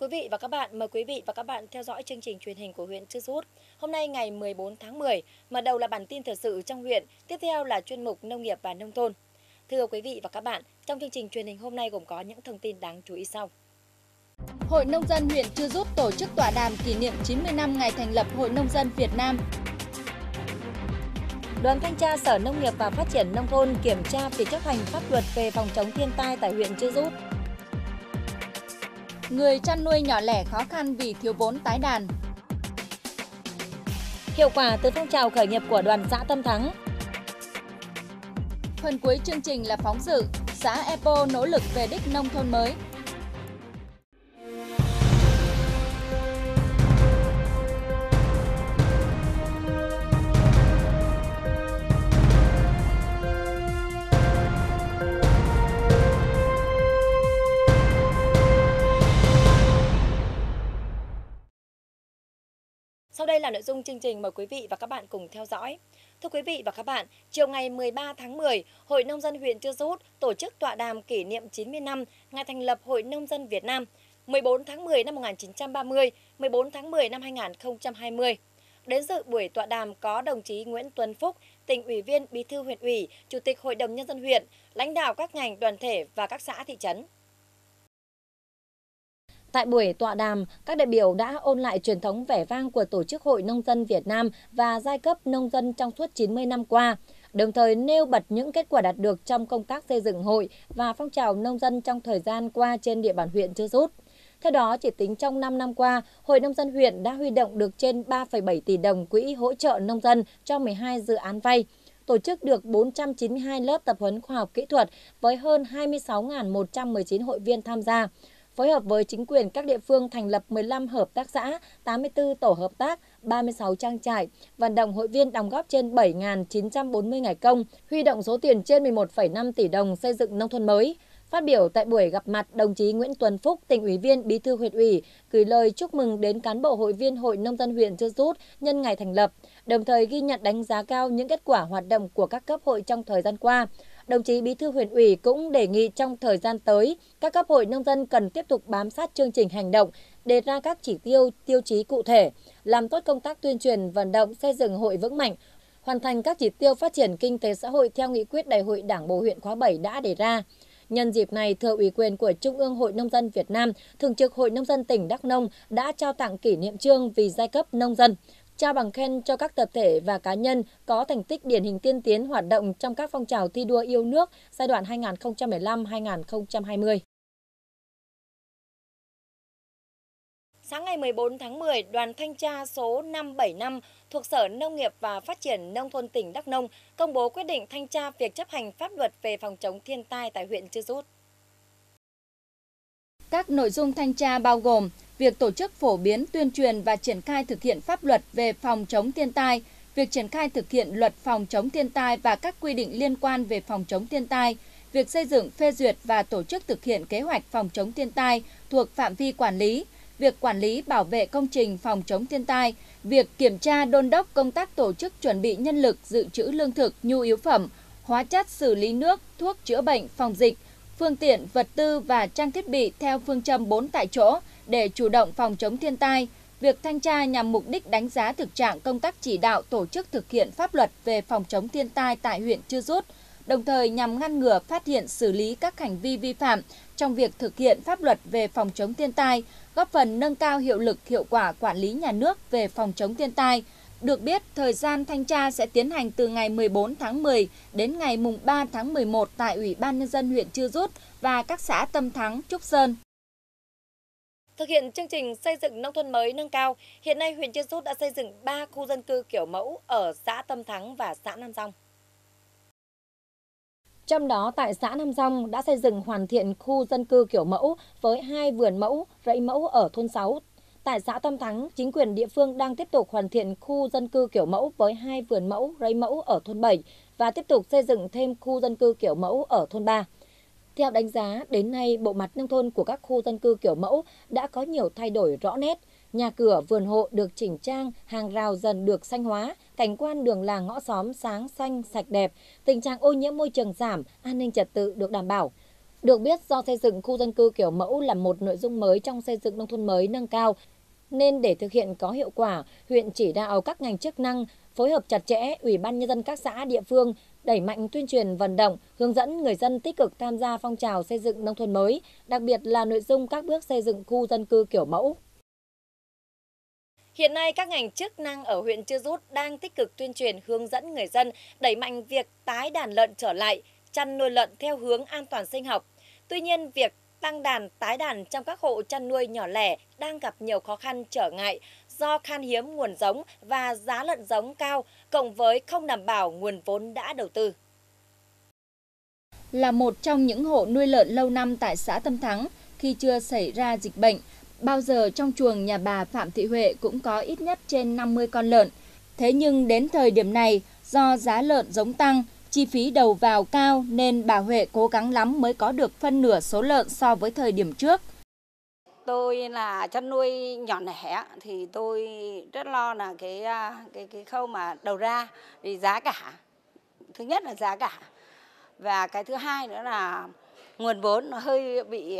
quý vị và các bạn, mời quý vị và các bạn theo dõi chương trình truyền hình của huyện Chư Rút. Hôm nay ngày 14 tháng 10, mở đầu là bản tin thời sự trong huyện, tiếp theo là chuyên mục nông nghiệp và nông thôn. Thưa quý vị và các bạn, trong chương trình truyền hình hôm nay gồm có những thông tin đáng chú ý sau. Hội nông dân huyện Chư Rút tổ chức tọa đàm kỷ niệm 90 năm ngày thành lập Hội nông dân Việt Nam. Đoàn thanh tra Sở Nông nghiệp và Phát triển Nông thôn kiểm tra việc chấp hành pháp luật về phòng chống thiên tai tại huyện Chư Rút. Người chăn nuôi nhỏ lẻ khó khăn vì thiếu vốn tái đàn. Hiệu quả từ phong trào khởi nghiệp của đoàn xã Tâm Thắng. Phần cuối chương trình là phóng sự xã Epo nỗ lực về đích nông thôn mới. Sau đây là nội dung chương trình, mời quý vị và các bạn cùng theo dõi. Thưa quý vị và các bạn, chiều ngày 13 tháng 10, Hội Nông dân huyện Chư Rút tổ chức tọa đàm kỷ niệm 90 năm ngày thành lập Hội Nông dân Việt Nam 14 tháng 10 năm 1930, 14 tháng 10 năm 2020. Đến dự buổi tọa đàm có đồng chí Nguyễn Tuấn Phúc, tỉnh ủy viên, bí thư huyện ủy, chủ tịch Hội đồng Nhân dân huyện, lãnh đạo các ngành, đoàn thể và các xã thị trấn. Tại buổi tọa đàm, các đại biểu đã ôn lại truyền thống vẻ vang của Tổ chức Hội Nông dân Việt Nam và giai cấp nông dân trong suốt 90 năm qua, đồng thời nêu bật những kết quả đạt được trong công tác xây dựng hội và phong trào nông dân trong thời gian qua trên địa bàn huyện Chư Rút. Theo đó, chỉ tính trong 5 năm qua, Hội Nông dân huyện đã huy động được trên 3,7 tỷ đồng quỹ hỗ trợ nông dân cho 12 dự án vay, tổ chức được 492 lớp tập huấn khoa học kỹ thuật với hơn 26.119 hội viên tham gia. Phối hợp với chính quyền các địa phương thành lập 15 hợp tác xã, 84 tổ hợp tác, 36 trang trại, vận động hội viên đóng góp trên 7.940 ngày công, huy động số tiền trên 11,5 tỷ đồng xây dựng nông thôn mới. Phát biểu tại buổi gặp mặt, đồng chí Nguyễn Tuấn Phúc, tỉnh ủy viên, bí thư huyện ủy, gửi lời chúc mừng đến cán bộ hội viên Hội Nông dân huyện Chư Rút nhân ngày thành lập, đồng thời ghi nhận đánh giá cao những kết quả hoạt động của các cấp hội trong thời gian qua. Đồng chí Bí thư huyện ủy cũng đề nghị trong thời gian tới, các cấp hội nông dân cần tiếp tục bám sát chương trình hành động, đề ra các chỉ tiêu, tiêu chí cụ thể, làm tốt công tác tuyên truyền, vận động xây dựng hội vững mạnh, hoàn thành các chỉ tiêu phát triển kinh tế xã hội theo nghị quyết Đại hội Đảng bộ huyện khóa 7 đã đề ra. Nhân dịp này, thừa ủy quyền của Trung ương Hội Nông dân Việt Nam, Thường trực Hội Nông dân tỉnh Đắk Nông đã trao tặng kỷ niệm chương vì giai cấp nông dân, trao bằng khen cho các tập thể và cá nhân có thành tích điển hình tiên tiến hoạt động trong các phong trào thi đua yêu nước giai đoạn 2015-2020. Sáng ngày 14 tháng 10, đoàn thanh tra số 575 thuộc Sở Nông nghiệp và Phát triển Nông thôn tỉnh Đắk Nông công bố quyết định thanh tra việc chấp hành pháp luật về phòng chống thiên tai tại huyện Chư Rút. Các nội dung thanh tra bao gồm việc tổ chức phổ biến, tuyên truyền và triển khai thực hiện pháp luật về phòng chống thiên tai, việc triển khai thực hiện luật phòng chống thiên tai và các quy định liên quan về phòng chống thiên tai, việc xây dựng, phê duyệt và tổ chức thực hiện kế hoạch phòng chống thiên tai thuộc phạm vi quản lý, việc quản lý bảo vệ công trình phòng chống thiên tai, việc kiểm tra đôn đốc công tác tổ chức chuẩn bị nhân lực, dự trữ lương thực, nhu yếu phẩm, hóa chất, xử lý nước, thuốc chữa bệnh, phòng dịch, phương tiện, vật tư và trang thiết bị theo phương châm 4 tại chỗ để chủ động phòng chống thiên tai. Việc thanh tra nhằm mục đích đánh giá thực trạng công tác chỉ đạo tổ chức thực hiện pháp luật về phòng chống thiên tai tại huyện Chư Rút, đồng thời nhằm ngăn ngừa, phát hiện, xử lý các hành vi vi phạm trong việc thực hiện pháp luật về phòng chống thiên tai, góp phần nâng cao hiệu lực, hiệu quả quản lý nhà nước về phòng chống thiên tai. Được biết, thời gian thanh tra sẽ tiến hành từ ngày 14 tháng 10 đến ngày 3 tháng 11 tại Ủy ban Nhân dân huyện Chư Rút và các xã Tâm Thắng, Trúc Sơn. Thực hiện chương trình xây dựng nông thôn mới nâng cao, hiện nay huyện Chư Rút đã xây dựng 3 khu dân cư kiểu mẫu ở xã Tâm Thắng và xã Nam Dông. Trong đó, tại xã Nam Dông đã xây dựng hoàn thiện khu dân cư kiểu mẫu với 2 vườn mẫu, rẫy mẫu ở thôn 6. Tại xã Tâm Thắng, chính quyền địa phương đang tiếp tục hoàn thiện khu dân cư kiểu mẫu với 2 vườn mẫu, rẫy mẫu ở thôn 7 và tiếp tục xây dựng thêm khu dân cư kiểu mẫu ở thôn 3. Theo đánh giá, đến nay, bộ mặt nông thôn của các khu dân cư kiểu mẫu đã có nhiều thay đổi rõ nét. Nhà cửa, vườn hộ được chỉnh trang, hàng rào dần được xanh hóa, cảnh quan đường làng ngõ xóm sáng xanh, sạch đẹp, tình trạng ô nhiễm môi trường giảm, an ninh trật tự được đảm bảo. Được biết, do xây dựng khu dân cư kiểu mẫu là một nội dung mới trong xây dựng nông thôn mới nâng cao, nên để thực hiện có hiệu quả, huyện chỉ đạo các ngành chức năng phối hợp chặt chẽ, Ủy ban Nhân dân các xã địa phương đẩy mạnh tuyên truyền vận động, hướng dẫn người dân tích cực tham gia phong trào xây dựng nông thôn mới, đặc biệt là nội dung các bước xây dựng khu dân cư kiểu mẫu. Hiện nay, các ngành chức năng ở huyện Chư Rút đang tích cực tuyên truyền hướng dẫn người dân đẩy mạnh việc tái đàn lợn trở lại, chăn nuôi lợn theo hướng an toàn sinh học. Tuy nhiên, việc tăng đàn, tái đàn trong các hộ chăn nuôi nhỏ lẻ đang gặp nhiều khó khăn trở ngại do khan hiếm nguồn giống và giá lợn giống cao, cộng với không đảm bảo nguồn vốn đã đầu tư. Là một trong những hộ nuôi lợn lâu năm tại xã Tâm Thắng, khi chưa xảy ra dịch bệnh, bao giờ trong chuồng nhà bà Phạm Thị Huệ cũng có ít nhất trên 50 con lợn. Thế nhưng đến thời điểm này, do giá lợn giống tăng, chi phí đầu vào cao nên bà Huệ cố gắng lắm mới có được phân nửa số lợn so với thời điểm trước. Tôi là chăn nuôi nhỏ lẻ thì tôi rất lo là cái khâu mà đầu ra thì giá cả. Thứ nhất là giá cả và cái thứ hai nữa là nguồn vốn nó hơi bị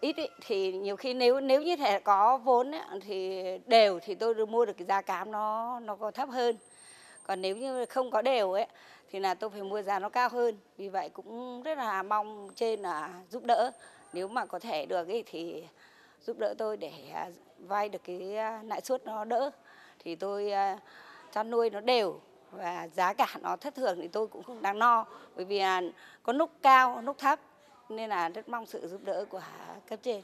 ít ý, thì nhiều khi nếu như thế có vốn ấy, thì đều thì tôi được mua được cái giá cám nó có thấp hơn. Còn nếu như không có đều ấy thì là tôi phải mua giá nó cao hơn. Vì vậy cũng rất là mong trên là giúp đỡ, nếu mà có thể được ấy, thì giúp đỡ tôi để vay được cái lãi suất nó đỡ. Thì tôi chăn nuôi nó đều và giá cả nó thất thường thì tôi cũng không đáng lo, bởi vì là có lúc cao, lúc thấp. Nên là rất mong sự giúp đỡ của cấp trên.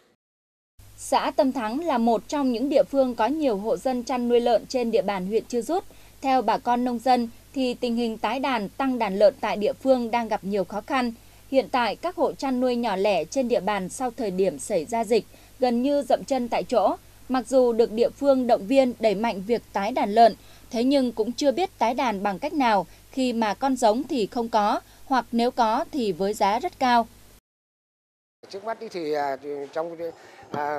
Xã Tâm Thắng là một trong những địa phương có nhiều hộ dân chăn nuôi lợn trên địa bàn huyện Chư Rút. Theo bà con nông dân thì tình hình tái đàn, tăng đàn lợn tại địa phương đang gặp nhiều khó khăn. Hiện tại các hộ chăn nuôi nhỏ lẻ trên địa bàn sau thời điểm xảy ra dịch gần như dậm chân tại chỗ. Mặc dù được địa phương động viên đẩy mạnh việc tái đàn lợn, thế nhưng cũng chưa biết tái đàn bằng cách nào khi mà con giống thì không có, hoặc nếu có thì với giá rất cao. Trước mắt thì trong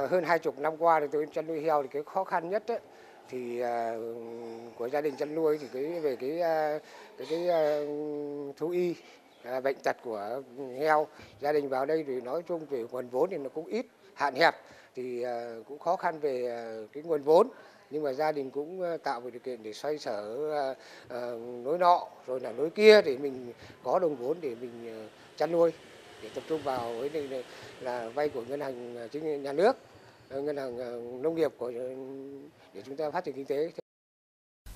hơn 20 năm qua thì tôi chăn nuôi heo thì cái khó khăn nhất ấy, thì của gia đình chăn nuôi thì về cái thú y bệnh tật của heo. Gia đình vào đây thì nói chung về nguồn vốn thì nó cũng ít, hạn hẹp, thì cũng khó khăn về cái nguồn vốn, nhưng mà gia đình cũng tạo điều kiện để xoay sở nối nọ rồi là nối kia để mình có đồng vốn để mình chăn nuôi, để tập trung vào với là vay của ngân hàng chính nhà nước, ngân hàng nông nghiệp của để chúng ta phát triển kinh tế.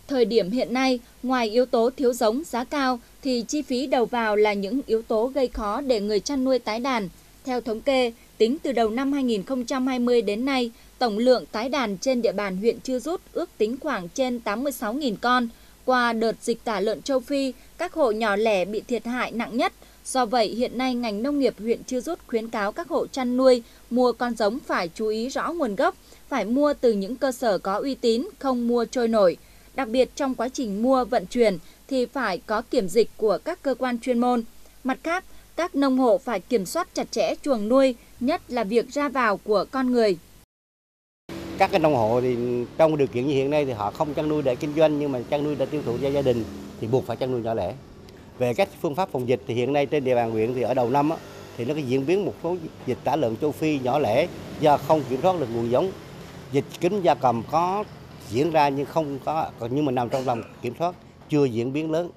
Thời điểm hiện nay, ngoài yếu tố thiếu giống, giá cao thì chi phí đầu vào là những yếu tố gây khó để người chăn nuôi tái đàn. Theo thống kê, tính từ đầu năm 2020 đến nay, tổng lượng tái đàn trên địa bàn huyện Chư Rút ước tính khoảng trên 86.000 con. Qua đợt dịch tả lợn châu Phi, các hộ nhỏ lẻ bị thiệt hại nặng nhất. Do vậy, hiện nay ngành nông nghiệp huyện Chư Rút khuyến cáo các hộ chăn nuôi mua con giống phải chú ý rõ nguồn gốc, phải mua từ những cơ sở có uy tín, không mua trôi nổi. Đặc biệt trong quá trình mua vận chuyển thì phải có kiểm dịch của các cơ quan chuyên môn. Mặt khác, các nông hộ phải kiểm soát chặt chẽ chuồng nuôi, nhất là việc ra vào của con người. Các cái nông hộ thì trong điều kiện như hiện nay thì họ không chăn nuôi để kinh doanh nhưng mà chăn nuôi để tiêu thụ cho gia đình thì buộc phải chăn nuôi nhỏ lẻ. Về các phương pháp phòng dịch thì hiện nay trên địa bàn huyện thì ở đầu năm thì nó có diễn biến một số dịch tả lợn châu Phi nhỏ lẻ do không kiểm soát được nguồn giống. Dịch cúm gia cầm có diễn ra nhưng không có, nhưng mà nằm trong lòng kiểm soát, chưa diễn biến lớn.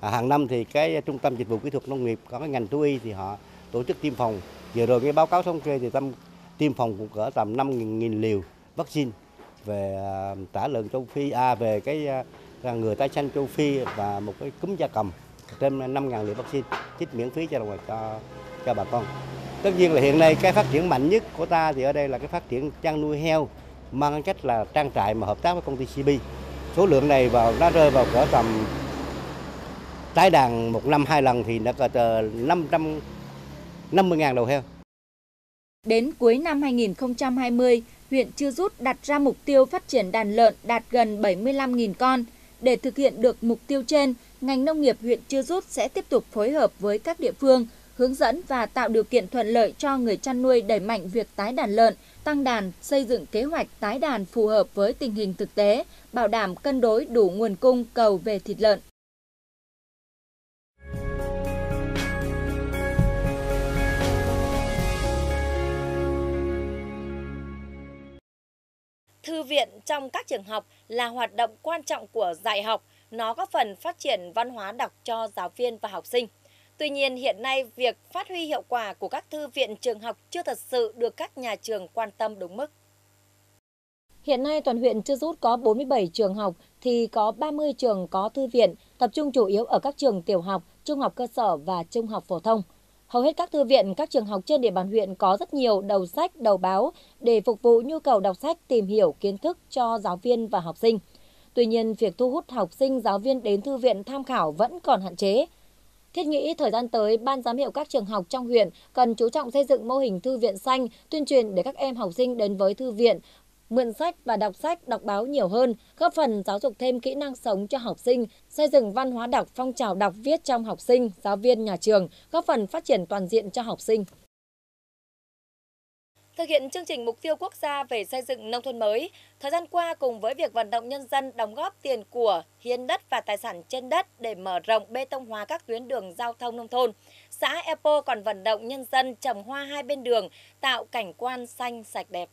Hàng năm thì cái Trung tâm Dịch vụ Kỹ thuật Nông nghiệp có cái ngành thú y thì họ tổ chức tiêm phòng. Vừa rồi cái báo cáo thống kê thì tiêm phòng cũng cỡ tầm 5.000 liều vaccine về tả lợn châu Phi, về cái ngừa tái xanh châu Phi và một cái cúm gia cầm. Trên 5.000 liều vaccine chích miễn phí cho bà con. Tất nhiên là hiện nay cái phát triển mạnh nhất của ta thì ở đây là cái phát triển chăn nuôi heo mang cách là trang trại mà hợp tác với công ty CP. Số lượng này nó rơi vào cỡ tầm tái đàn một năm hai lần thì nó cỡ 550.000 đầu heo. Đến cuối năm 2020, huyện Chư Rút đặt ra mục tiêu phát triển đàn lợn đạt gần 75.000 con. Để thực hiện được mục tiêu trên, ngành nông nghiệp huyện Chư Rút sẽ tiếp tục phối hợp với các địa phương, hướng dẫn và tạo điều kiện thuận lợi cho người chăn nuôi đẩy mạnh việc tái đàn lợn, tăng đàn, xây dựng kế hoạch tái đàn phù hợp với tình hình thực tế, bảo đảm cân đối đủ nguồn cung cầu về thịt lợn. Thư viện trong các trường học là hoạt động quan trọng của dạy học, nó góp phần phát triển văn hóa đọc cho giáo viên và học sinh. Tuy nhiên, hiện nay việc phát huy hiệu quả của các thư viện trường học chưa thật sự được các nhà trường quan tâm đúng mức. Hiện nay, toàn huyện Chư Rút có 47 trường học thì có 30 trường có thư viện, tập trung chủ yếu ở các trường tiểu học, trung học cơ sở và trung học phổ thông. Hầu hết các thư viện, các trường học trên địa bàn huyện có rất nhiều đầu sách, đầu báo để phục vụ nhu cầu đọc sách, tìm hiểu kiến thức cho giáo viên và học sinh. Tuy nhiên, việc thu hút học sinh, giáo viên đến thư viện tham khảo vẫn còn hạn chế. Thiết nghĩ thời gian tới, Ban giám hiệu các trường học trong huyện cần chú trọng xây dựng mô hình thư viện xanh, tuyên truyền để các em học sinh đến với thư viện, mượn sách và đọc sách, đọc báo nhiều hơn, góp phần giáo dục thêm kỹ năng sống cho học sinh, xây dựng văn hóa đọc, phong trào đọc viết trong học sinh, giáo viên, nhà trường, góp phần phát triển toàn diện cho học sinh. Thực hiện chương trình mục tiêu quốc gia về xây dựng nông thôn mới, thời gian qua cùng với việc vận động nhân dân đóng góp tiền của, hiến đất và tài sản trên đất để mở rộng bê tông hóa các tuyến đường giao thông nông thôn, xã Epo còn vận động nhân dân trồng hoa hai bên đường, tạo cảnh quan xanh sạch đẹp.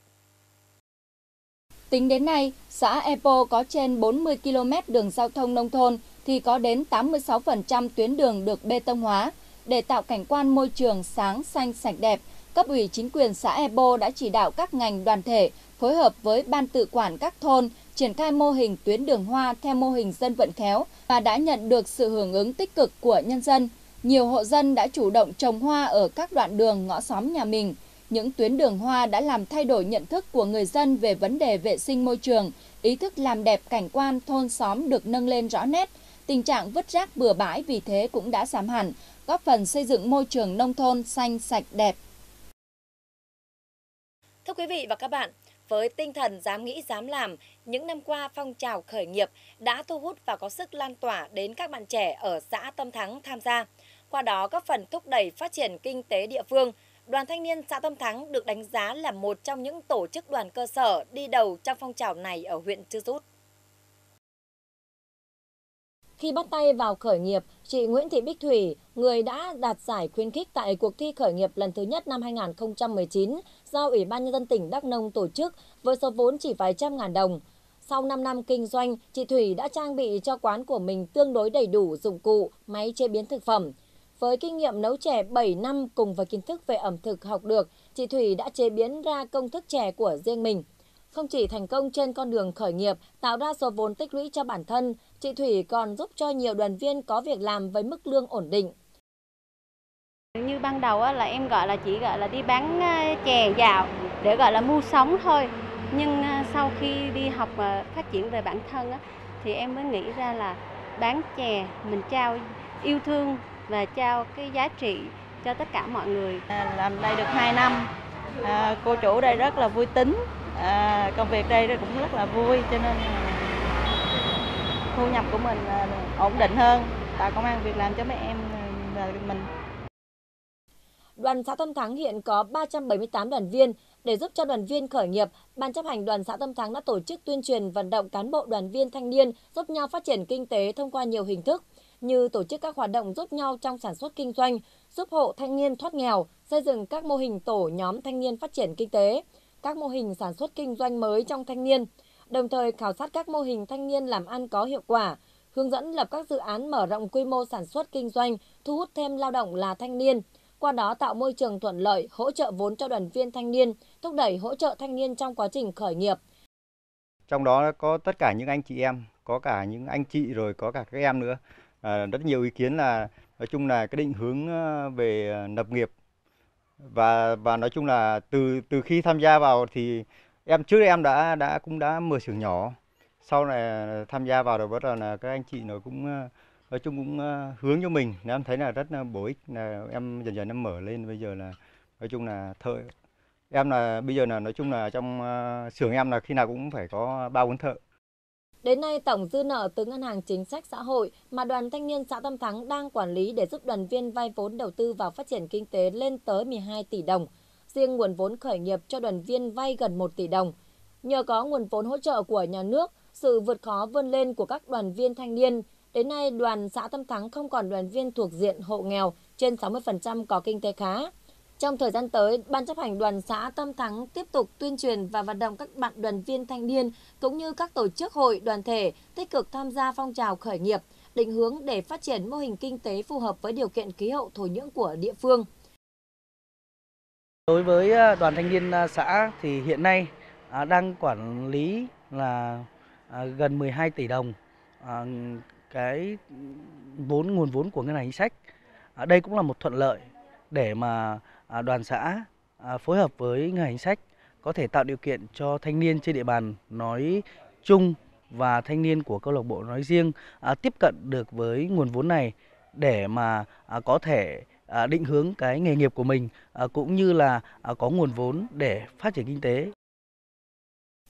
Tính đến nay, xã Epo có trên 40 km đường giao thông nông thôn thì có đến 86% tuyến đường được bê tông hóa. Để tạo cảnh quan môi trường sáng, xanh, sạch đẹp, cấp ủy chính quyền xã Epo đã chỉ đạo các ngành đoàn thể phối hợp với ban tự quản các thôn triển khai mô hình tuyến đường hoa theo mô hình dân vận khéo và đã nhận được sự hưởng ứng tích cực của nhân dân. Nhiều hộ dân đã chủ động trồng hoa ở các đoạn đường ngõ xóm nhà mình. Những tuyến đường hoa đã làm thay đổi nhận thức của người dân về vấn đề vệ sinh môi trường, ý thức làm đẹp cảnh quan thôn xóm được nâng lên rõ nét, tình trạng vứt rác bừa bãi vì thế cũng đã giảm hẳn, góp phần xây dựng môi trường nông thôn xanh sạch đẹp. Thưa quý vị và các bạn, với tinh thần dám nghĩ dám làm, những năm qua phong trào khởi nghiệp đã thu hút và có sức lan tỏa đến các bạn trẻ ở xã Tâm Thắng tham gia, qua đó góp phần thúc đẩy phát triển kinh tế địa phương. Đoàn thanh niên xã Tâm Thắng được đánh giá là một trong những tổ chức đoàn cơ sở đi đầu trong phong trào này ở huyện Chư Rút. Khi bắt tay vào khởi nghiệp, chị Nguyễn Thị Bích Thủy, người đã đạt giải khuyến khích tại cuộc thi khởi nghiệp lần thứ nhất năm 2019 do Ủy ban Nhân dân tỉnh Đắk Nông tổ chức với số vốn chỉ vài trăm ngàn đồng. Sau 5 năm kinh doanh, chị Thủy đã trang bị cho quán của mình tương đối đầy đủ dụng cụ, máy chế biến thực phẩm. Với kinh nghiệm nấu chè 7 năm cùng với kiến thức về ẩm thực học được, chị Thủy đã chế biến ra công thức chè của riêng mình. Không chỉ thành công trên con đường khởi nghiệp, tạo ra số vốn tích lũy cho bản thân, chị Thủy còn giúp cho nhiều đoàn viên có việc làm với mức lương ổn định. Như ban đầu là em chỉ gọi là đi bán chè dạo để gọi là mưu sống thôi. Nhưng sau khi đi học phát triển về bản thân thì em mới nghĩ ra là bán chè mình trao yêu thương và trao cái giá trị cho tất cả mọi người. Làm đây được 2 năm, cô chủ đây rất là vui tính, công việc đây cũng rất là vui, cho nên thu nhập của mình ổn định hơn, tạo công ăn việc làm cho mấy em mình. Đoàn xã Tâm Thắng hiện có 378 đoàn viên. Để giúp cho đoàn viên khởi nghiệp, Ban chấp hành đoàn xã Tâm Thắng đã tổ chức tuyên truyền vận động cán bộ đoàn viên thanh niên giúp nhau phát triển kinh tế thông qua nhiều hình thức, như tổ chức các hoạt động giúp nhau trong sản xuất kinh doanh, giúp hộ thanh niên thoát nghèo, xây dựng các mô hình tổ nhóm thanh niên phát triển kinh tế, các mô hình sản xuất kinh doanh mới trong thanh niên, đồng thời khảo sát các mô hình thanh niên làm ăn có hiệu quả, hướng dẫn lập các dự án mở rộng quy mô sản xuất kinh doanh, thu hút thêm lao động là thanh niên, qua đó tạo môi trường thuận lợi, hỗ trợ vốn cho đoàn viên thanh niên, thúc đẩy hỗ trợ thanh niên trong quá trình khởi nghiệp. Trong đó có tất cả những anh chị em, có cả những anh chị rồi có cả các em nữa. Rất nhiều ý kiến là nói chung là cái định hướng về lập nghiệp và nói chung là từ khi tham gia vào thì em trước đây em đã mở xưởng nhỏ, sau này tham gia vào rồi bắt đầu là các anh chị nó cũng nói chung cũng hướng cho mình, nên em thấy là rất là bổ ích, là em dần dần em mở lên. Bây giờ là nói chung là thợ em là bây giờ là nói chung là trong xưởng em là khi nào cũng phải có 3-4 thợ. Đến nay, tổng dư nợ từ Ngân hàng Chính sách Xã hội mà đoàn thanh niên xã Tâm Thắng đang quản lý để giúp đoàn viên vay vốn đầu tư vào phát triển kinh tế lên tới 12 tỷ đồng. Riêng nguồn vốn khởi nghiệp cho đoàn viên vay gần 1 tỷ đồng. Nhờ có nguồn vốn hỗ trợ của nhà nước, sự vượt khó vươn lên của các đoàn viên thanh niên, đến nay đoàn xã Tâm Thắng không còn đoàn viên thuộc diện hộ nghèo, trên 60% có kinh tế khá. Trong thời gian tới, Ban chấp hành Đoàn xã Tâm Thắng tiếp tục tuyên truyền và vận động các bạn đoàn viên thanh niên cũng như các tổ chức hội đoàn thể tích cực tham gia phong trào khởi nghiệp, định hướng để phát triển mô hình kinh tế phù hợp với điều kiện khí hậu thổ nhưỡng của địa phương. Đối với đoàn thanh niên xã thì hiện nay đang quản lý là gần 12 tỷ đồng cái nguồn vốn của ngân hàng chính sách. Đây cũng là một thuận lợi để mà đoàn xã phối hợp với ngân hàng chính sách có thể tạo điều kiện cho thanh niên trên địa bàn nói chung và thanh niên của câu lạc bộ nói riêng tiếp cận được với nguồn vốn này để mà có thể định hướng cái nghề nghiệp của mình cũng như là có nguồn vốn để phát triển kinh tế.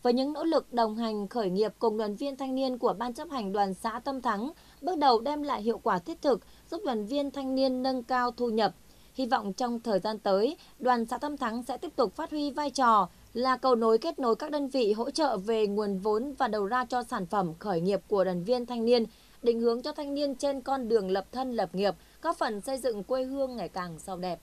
Với những nỗ lực đồng hành khởi nghiệp cùng đoàn viên thanh niên của Ban chấp hành Đoàn xã Tâm Thắng, bước đầu đem lại hiệu quả thiết thực, giúp đoàn viên thanh niên nâng cao thu nhập. Hy vọng trong thời gian tới, Đoàn xã Tâm Thắng sẽ tiếp tục phát huy vai trò là cầu nối kết nối các đơn vị hỗ trợ về nguồn vốn và đầu ra cho sản phẩm khởi nghiệp của đoàn viên thanh niên, định hướng cho thanh niên trên con đường lập thân lập nghiệp, góp phần xây dựng quê hương ngày càng giàu đẹp.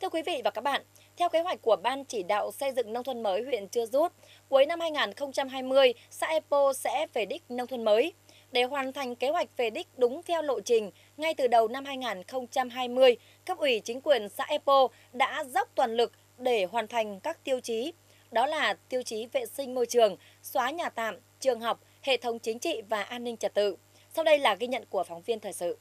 Thưa quý vị và các bạn, theo kế hoạch của Ban chỉ đạo xây dựng nông thôn mới huyện Chư Rút, cuối năm 2020, xã Epo sẽ về đích nông thôn mới. Để hoàn thành kế hoạch về đích đúng theo lộ trình, ngay từ đầu năm 2020, cấp ủy chính quyền xã Epo đã dốc toàn lực để hoàn thành các tiêu chí. Đó là tiêu chí vệ sinh môi trường, xóa nhà tạm, trường học, hệ thống chính trị và an ninh trật tự. Sau đây là ghi nhận của phóng viên thời sự.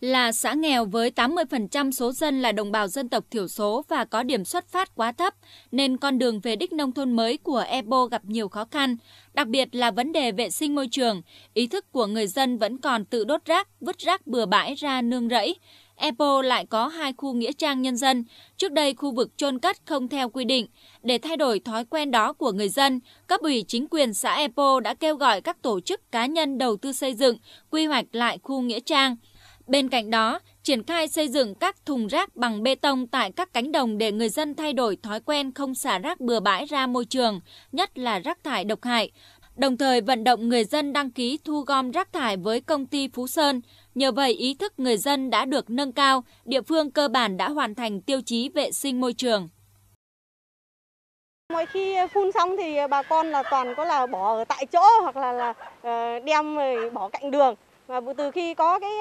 Là xã nghèo với 80% số dân là đồng bào dân tộc thiểu số và có điểm xuất phát quá thấp, nên con đường về đích nông thôn mới của Epo gặp nhiều khó khăn, đặc biệt là vấn đề vệ sinh môi trường. Ý thức của người dân vẫn còn tự đốt rác, vứt rác bừa bãi ra nương rẫy. Epo lại có 2 khu nghĩa trang nhân dân, trước đây khu vực chôn cất không theo quy định. Để thay đổi thói quen đó của người dân, cấp ủy chính quyền xã Epo đã kêu gọi các tổ chức cá nhân đầu tư xây dựng, quy hoạch lại khu nghĩa trang. Bên cạnh đó, triển khai xây dựng các thùng rác bằng bê tông tại các cánh đồng để người dân thay đổi thói quen không xả rác bừa bãi ra môi trường, nhất là rác thải độc hại. Đồng thời vận động người dân đăng ký thu gom rác thải với công ty Phú Sơn. Nhờ vậy, ý thức người dân đã được nâng cao, địa phương cơ bản đã hoàn thành tiêu chí vệ sinh môi trường. Mỗi khi phun xong thì bà con là toàn có là bỏ ở tại chỗ hoặc là đem bỏ cạnh đường. Và từ khi có cái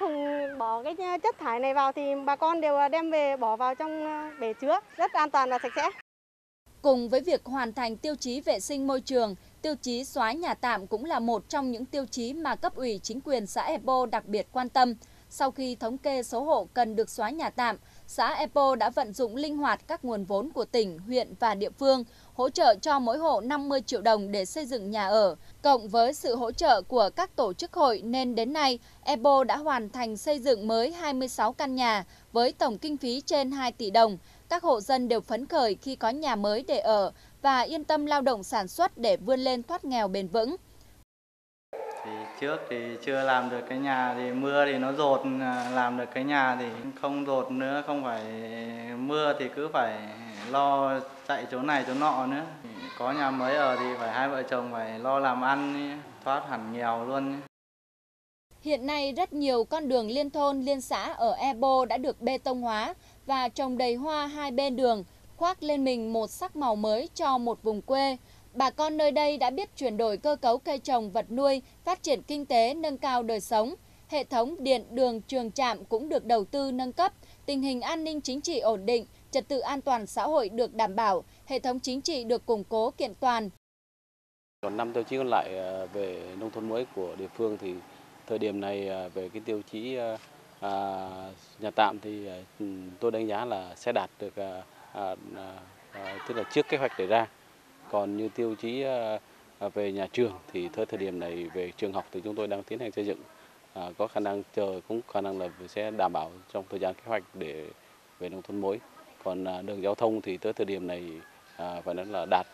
thùng bỏ cái chất thải này vào thì bà con đều đem về bỏ vào trong bể chứa, rất an toàn và sạch sẽ. Cùng với việc hoàn thành tiêu chí vệ sinh môi trường, tiêu chí xóa nhà tạm cũng là một trong những tiêu chí mà cấp ủy chính quyền xã Epo đặc biệt quan tâm. Sau khi thống kê số hộ cần được xóa nhà tạm, xã Epo đã vận dụng linh hoạt các nguồn vốn của tỉnh, huyện và địa phương, hỗ trợ cho mỗi hộ 50 triệu đồng để xây dựng nhà ở. Cộng với sự hỗ trợ của các tổ chức hội nên đến nay, Epo đã hoàn thành xây dựng mới 26 căn nhà với tổng kinh phí trên 2 tỷ đồng. Các hộ dân đều phấn khởi khi có nhà mới để ở và yên tâm lao động sản xuất để vươn lên thoát nghèo bền vững. Trước thì chưa làm được cái nhà, thì mưa thì nó dột, làm được cái nhà thì không dột nữa, không phải mưa thì cứ phải lo chạy chỗ này chỗ nọ nữa. Có nhà mới ở thì phải hai vợ chồng phải lo làm ăn, thoát hẳn nghèo luôn. Hiện nay rất nhiều con đường liên thôn, liên xã ở Epo đã được bê tông hóa và trồng đầy hoa hai bên đường, khoác lên mình một sắc màu mới cho một vùng quê. Bà con nơi đây đã biết chuyển đổi cơ cấu cây trồng vật nuôi, phát triển kinh tế, nâng cao đời sống. Hệ thống điện, đường, trường trạm cũng được đầu tư nâng cấp, tình hình an ninh chính trị ổn định, trật tự an toàn xã hội được đảm bảo, hệ thống chính trị được củng cố kiện toàn. Còn 5 tiêu chí còn lại về nông thôn mới của địa phương thì thời điểm này về cái tiêu chí nhà tạm thì tôi đánh giá là sẽ đạt được tức là trước kế hoạch đề ra. Còn như tiêu chí về nhà trường thì tới thời điểm này về trường học thì chúng tôi đang tiến hành xây dựng, có khả năng cũng khả năng là sẽ đảm bảo trong thời gian kế hoạch để về nông thôn mới. Còn đường giao thông thì tới thời điểm này phải nói là đạt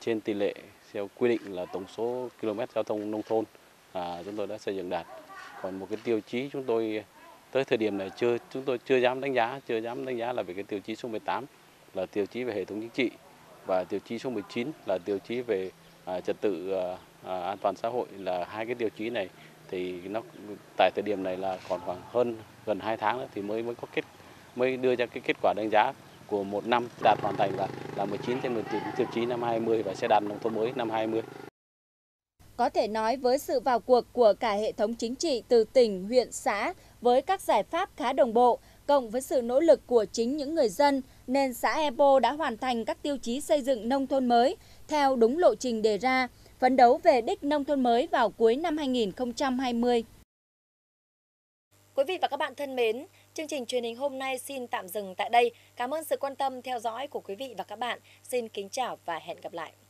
trên tỷ lệ theo quy định là tổng số km giao thông nông thôn chúng tôi đã xây dựng đạt. Còn một cái tiêu chí chúng tôi tới thời điểm này chúng tôi chưa dám đánh giá là về cái tiêu chí số 18 là tiêu chí về hệ thống chính trị. Và tiêu chí số 19 là tiêu chí về trật tự an toàn xã hội, là hai cái tiêu chí này thì nó tại thời điểm này là còn khoảng gần 2 tháng nữa thì mới đưa ra cái kết quả đánh giá của một năm đạt hoàn thành là 19 trên 19 tiêu chí năm 20 và sẽ đạt nông thôn mới năm 20. Có thể nói với sự vào cuộc của cả hệ thống chính trị từ tỉnh, huyện, xã với các giải pháp khá đồng bộ, cộng với sự nỗ lực của chính những người dân nên xã Epo đã hoàn thành các tiêu chí xây dựng nông thôn mới theo đúng lộ trình đề ra, phấn đấu về đích nông thôn mới vào cuối năm 2020. Quý vị và các bạn thân mến, chương trình truyền hình hôm nay xin tạm dừng tại đây. Cảm ơn sự quan tâm theo dõi của quý vị và các bạn. Xin kính chào và hẹn gặp lại.